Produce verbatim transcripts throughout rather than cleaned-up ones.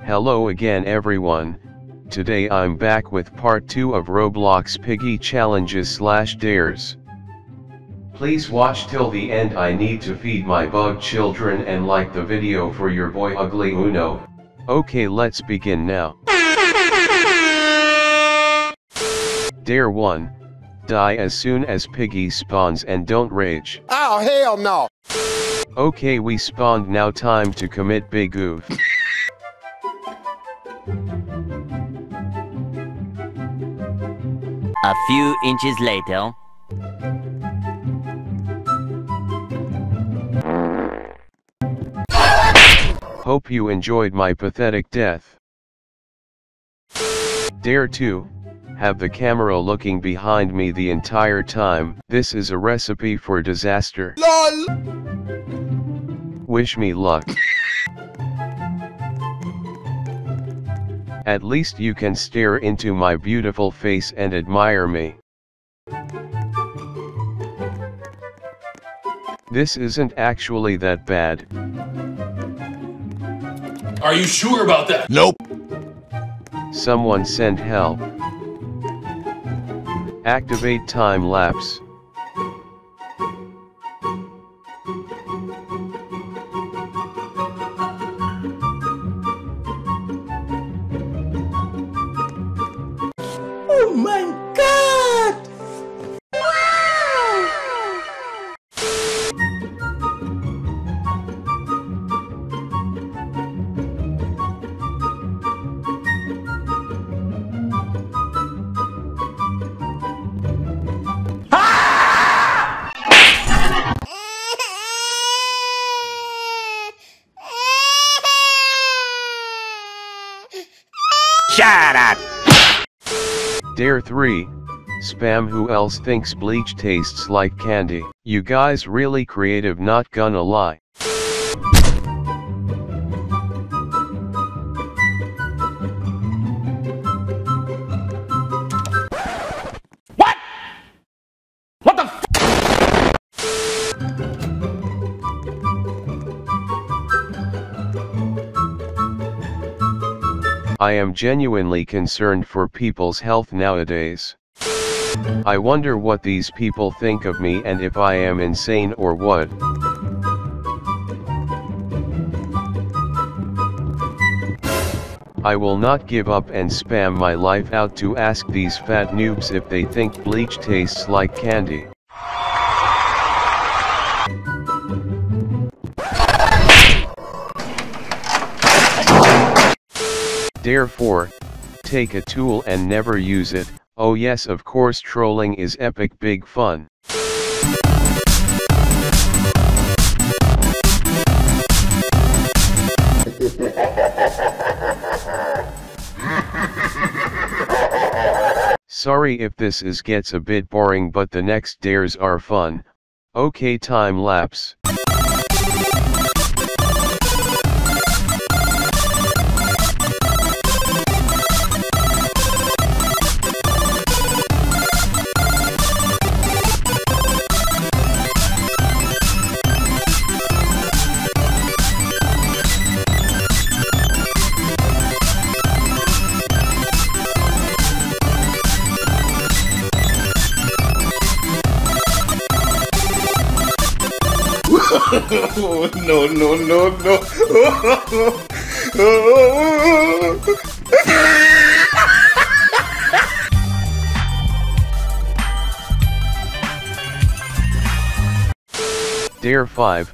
Hello again everyone, today I'm back with part two of Roblox Piggy Challenges slash Dares. Please watch till the end. I need to feed my bug children and like the video for your boy Ugly Uno. Okay, let's begin now. Dare one. Die as soon as Piggy spawns and don't rage. Oh hell no! Okay, we spawned, now time to commit big oof. A few inches later. Hope you enjoyed my pathetic death. Dare two. Have the camera looking behind me the entire time. This is a recipe for disaster. LOL. Wish me luck. At least you can stare into my beautiful face and admire me. This isn't actually that bad. Are you sure about that? Nope. Someone send help. Activate time lapse. Oh my god! Wow! Ah! Shut up! Dare three. Spam who else thinks bleach tastes like candy. You guys really creative, not gonna lie. What? What the I am genuinely concerned for people's health nowadays. I wonder what these people think of me and if I am insane or what. I will not give up and spam my life out to ask these fat noobs if they think bleach tastes like candy. Dare four. Take a tool and never use it. Oh yes, of course, trolling is epic big fun. Sorry if this is gets a bit boring, but the next dares are fun. Okay, time lapse. Oh, no, no, no, no. Dare five.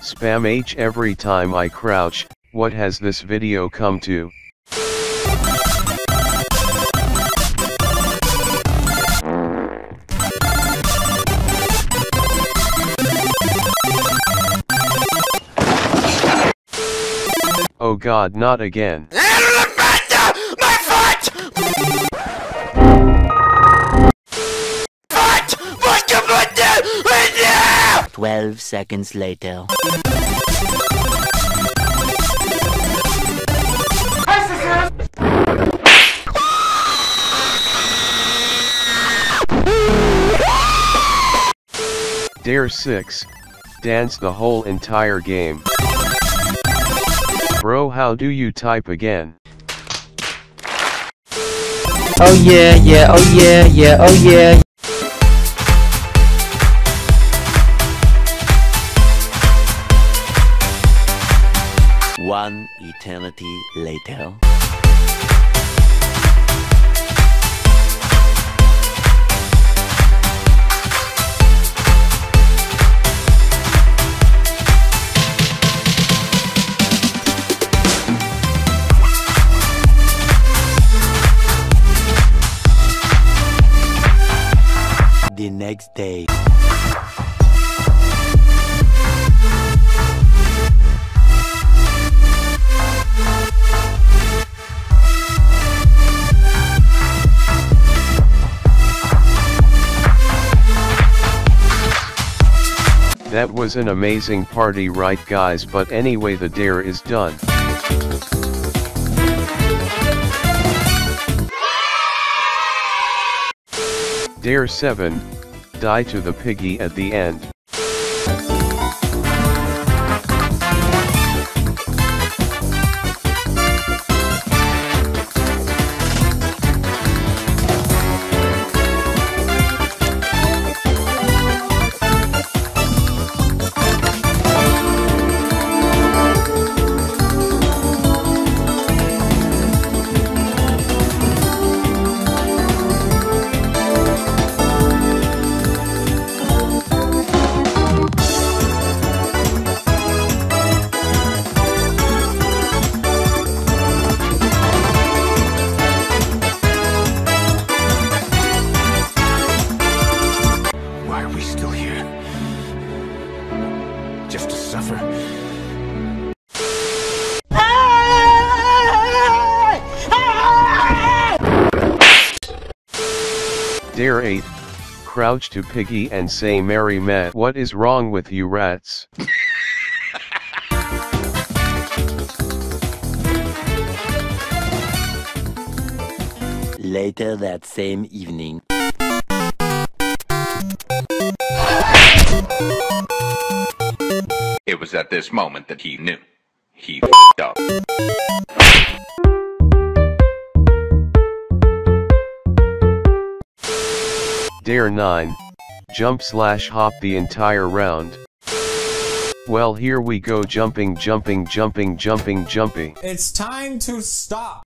Spam H every time I crouch. What has this video come to? Oh god, not again. My foot! Twelve seconds later. Dare six. Dance the whole entire game. Bro, how do you type again? Oh yeah, yeah, oh yeah, yeah, oh yeah. One eternity later. The next day. That was an amazing party, right guys? But anyway, the dare is done. Dare seven, die to the piggy at the end. Dare eight, crouch to Piggy and say Mary Matt. What is wrong with you rats? Later that same evening. It was at this moment that he knew. He f***ed up. Dare nine, jump slash hop the entire round. Well, here we go, jumping, jumping, jumping, jumping, jumping. It's time to stop.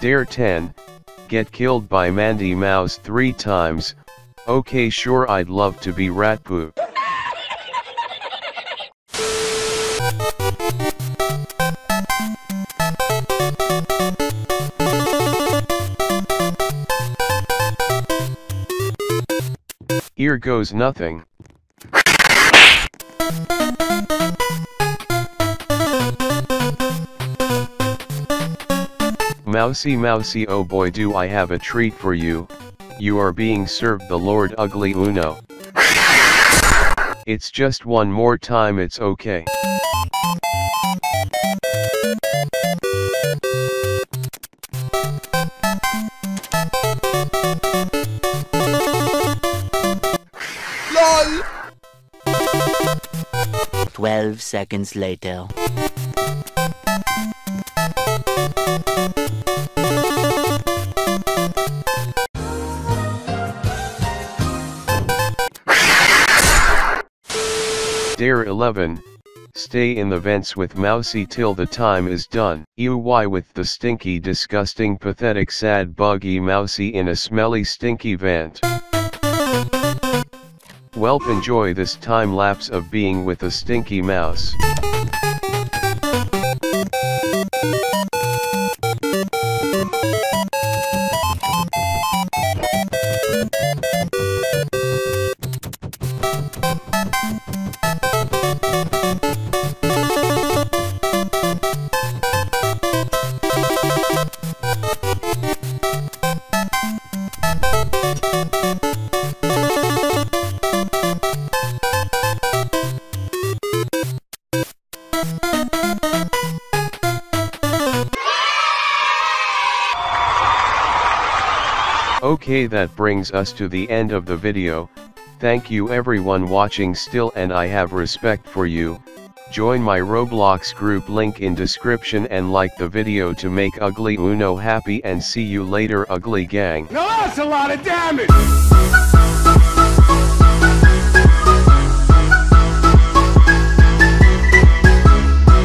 Dare ten, get killed by Mandy Mouse three times. Okay, sure, I'd love to be rat poop. Here goes nothing. Mousy Mousy, oh boy, do I have a treat for you. You are being served the Lord Ugly Uno. It's just one more time, it's okay. LOL! twelve seconds later. Dare eleven, stay in the vents with Mousy till the time is done. Ew, with the stinky, disgusting, pathetic, sad, buggy Mousy in a smelly, stinky vent. Welp, enjoy this time lapse of being with a stinky mouse. Okay, that brings us to the end of the video. Thank you everyone watching still, and I have respect for you. Join my Roblox group, link in description, and like the video to make Ugly Uno happy, and see you later, Ugly Gang. Now that's a lot of damage!